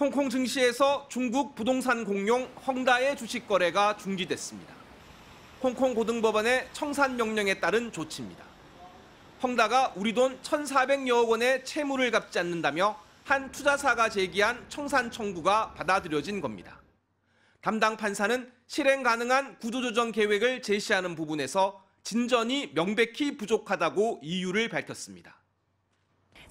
홍콩 증시에서 중국 부동산 공룡 헝다의 주식 거래가 중지됐습니다. 홍콩 고등법원의 청산 명령에 따른 조치입니다. 헝다가 우리 돈 1,400여억 원의 채무를 갚지 않는다며 한 투자사가 제기한 청산 청구가 받아들여진 겁니다. 담당 판사는 실행 가능한 구조조정 계획을 제시하는 부분에서 진전이 명백히 부족하다고 이유를 밝혔습니다.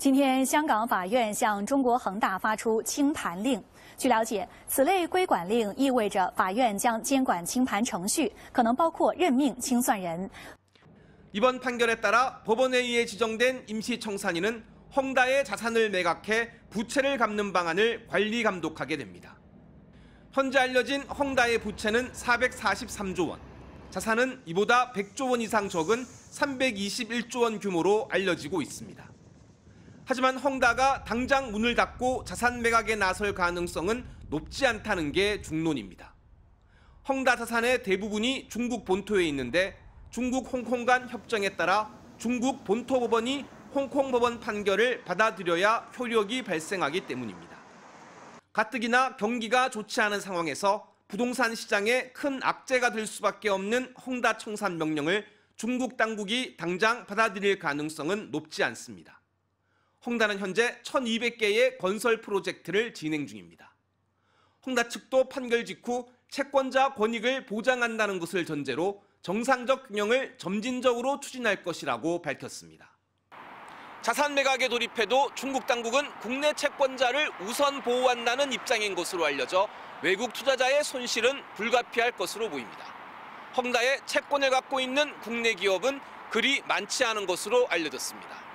今天香港法院向中国恒大发出清盘令。据了解，此类规管令意味着法院将监管清盘程序，可能包括任命清算人。 이번 판결에 따라 법원에 의해 지정된 임시청산인은 헝다의 자산을 매각해 부채를 갚는 방안을 관리 감독하게 됩니다. 현재 알려진 헝다의 부채는 443조 원, 자산은 이보다 100조 원 이상 적은 321조 원 규모로 알려지고 있습니다. 하지만 헝다가 당장 문을 닫고 자산 매각에 나설 가능성은 높지 않다는 게 중론입니다. 헝다 자산의 대부분이 중국 본토에 있는데 중국 홍콩 간 협정에 따라 중국 본토 법원이 홍콩 법원 판결을 받아들여야 효력이 발생하기 때문입니다. 가뜩이나 경기가 좋지 않은 상황에서 부동산 시장에 큰 악재가 될 수밖에 없는 헝다 청산 명령을 중국 당국이 당장 받아들일 가능성은 높지 않습니다. 헝다는 현재 1,200개의 건설 프로젝트를 진행 중입니다. 헝다 측도 판결 직후 채권자 권익을 보장한다는 것을 전제로 정상적 균형을 점진적으로 추진할 것이라고 밝혔습니다. 자산 매각에 돌입해도 중국 당국은 국내 채권자를 우선 보호한다는 입장인 것으로 알려져 외국 투자자의 손실은 불가피할 것으로 보입니다. 헝다의 채권을 갖고 있는 국내 기업은 그리 많지 않은 것으로 알려졌습니다.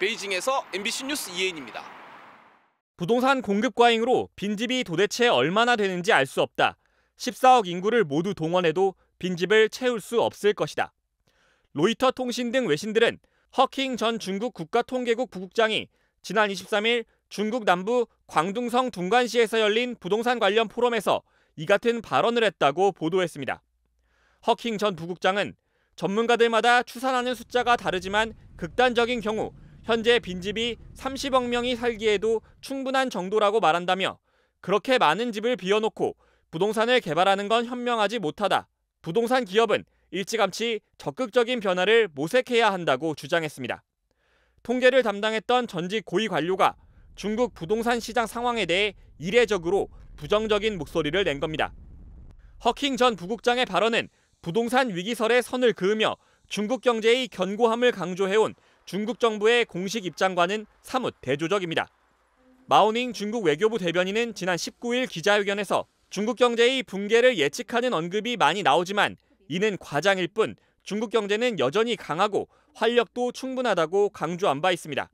베이징에서 MBC 뉴스 이혜인입니다. 부동산 공급 과잉으로 빈집이 도대체 얼마나 되는지 알 수 없다. 14억 인구를 모두 동원해도 빈집을 채울 수 없을 것이다. 로이터 통신 등 외신들은 허킹 전 중국 국가통계국 부국장이 지난 23일 중국 남부 광둥성 둔간시에서 열린 부동산 관련 포럼에서 이 같은 발언을 했다고 보도했습니다. 허킹 전 부국장은 전문가들마다 추산하는 숫자가 다르지만 극단적인 경우 현재 빈집이 30억 명이 살기에도 충분한 정도라고 말한다며 그렇게 많은 집을 비워놓고 부동산을 개발하는 건 현명하지 못하다. 부동산 기업은 일찌감치 적극적인 변화를 모색해야 한다고 주장했습니다. 통계를 담당했던 전직 고위 관료가 중국 부동산 시장 상황에 대해 이례적으로 부정적인 목소리를 낸 겁니다. 허킹 전 부국장의 발언은 부동산 위기설에 선을 그으며 중국 경제의 견고함을 강조해온 중국 정부의 공식 입장과는 사뭇 대조적입니다. 마오닝 중국 외교부 대변인은 지난 19일 기자회견에서 중국 경제의 붕괴를 예측하는 언급이 많이 나오지만 이는 과장일 뿐 중국 경제는 여전히 강하고 활력도 충분하다고 강조한 바 있습니다.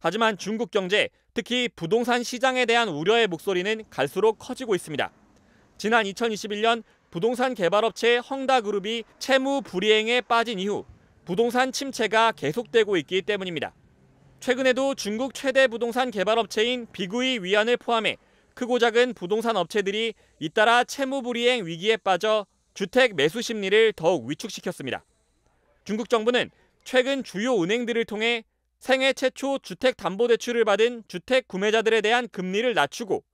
하지만 중국 경제, 특히 부동산 시장에 대한 우려의 목소리는 갈수록 커지고 있습니다. 지난 2021년 부동산 개발업체 헝다그룹이 채무 불이행에 빠진 이후 부동산 침체가 계속되고 있기 때문입니다. 최근에도 중국 최대 부동산 개발업체인 비구이 위안을 포함해 크고 작은 부동산 업체들이 잇따라 채무불이행 위기에 빠져 주택 매수 심리를 더욱 위축시켰습니다. 중국 정부는 최근 주요 은행들을 통해 생애 최초 주택담보대출을 받은 주택 구매자들에 대한 금리를 낮추고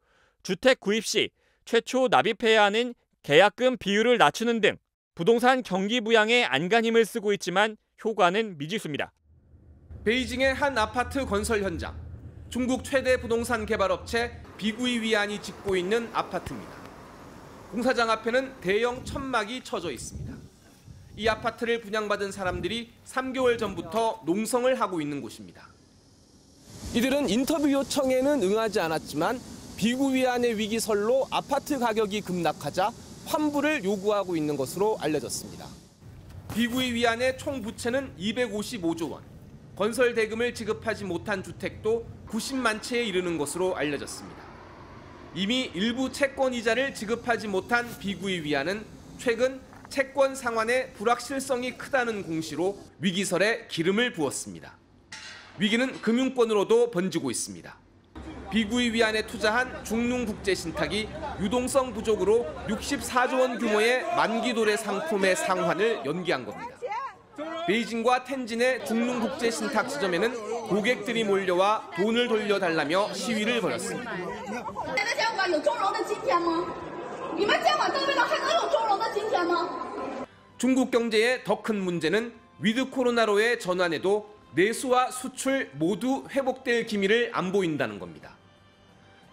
주택 구입 시 최초 납입해야 하는 계약금 비율을 낮추는 등 부동산 경기 부양에 안간 힘을 쓰고 있지만 효과는 미지수입니다. 베이징의 한 아파트 건설 현장. 중국 최대 부동산 개발업체 비구이 위안이 짓고 있는 아파트입니다. 공사장 앞에는 대형 천막이 쳐져 있습니다. 이 아파트를 분양받은 사람들이 3개월 전부터 농성을 하고 있는 곳입니다. 이들은 인터뷰 요청에는 응하지 않았지만 비구이 위안의 위기설로 아파트 가격이 급락하자 환불을 요구하고 있는 것으로 알려졌습니다. 비구이 위안의 총 부채는 255조 원, 건설 대금을 지급하지 못한 주택도 90만 채에 이르는 것으로 알려졌습니다. 이미 일부 채권 이자를 지급하지 못한 비구이 위안은 최근 채권 상환의 불확실성이 크다는 공시로 위기설에 기름을 부었습니다. 위기는 금융권으로도 번지고 있습니다. 비구이 위안에 투자한 중농국제신탁이 유동성 부족으로 64조 원 규모의 만기 도래 상품의 상환을 연기한 겁니다. 베이징과 텐진의 중농국제신탁 지점에는 고객들이 몰려와 돈을 돌려달라며 시위를 벌였습니다. 중국 경제의 더 큰 문제는 위드 코로나로의 전환에도 내수와 수출 모두 회복될 기미를 안 보인다는 겁니다.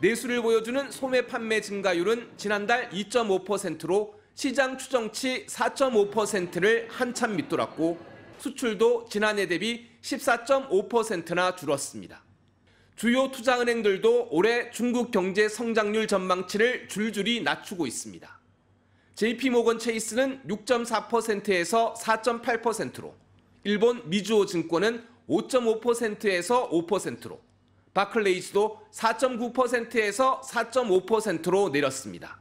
내수를 보여주는 소매 판매 증가율은 지난달 2.5%로 시장 추정치 4.5%를 한참 밑돌았고 수출도 지난해 대비 14.5%나 줄었습니다. 주요 투자은행들도 올해 중국 경제 성장률 전망치를 줄줄이 낮추고 있습니다. JP모건 체이스는 6.4%에서 4.8%로, 일본 미즈호 증권은 5.5%에서 5%로, 바클레이스도 4.9%에서 4.5%로 내렸습니다.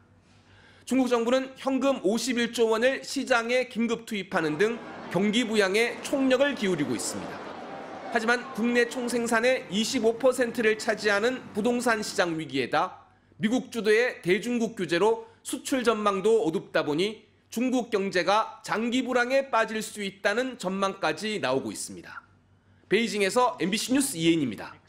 중국 정부는 현금 51조 원을 시장에 긴급 투입하는 등 경기 부양에 총력을 기울이고 있습니다. 하지만 국내 총생산의 25%를 차지하는 부동산 시장 위기에다 미국 주도의 대중국 규제로 수출 전망도 어둡다 보니 중국 경제가 장기 불황에 빠질 수 있다는 전망까지 나오고 있습니다. 베이징에서 MBC 뉴스 이혜인입니다.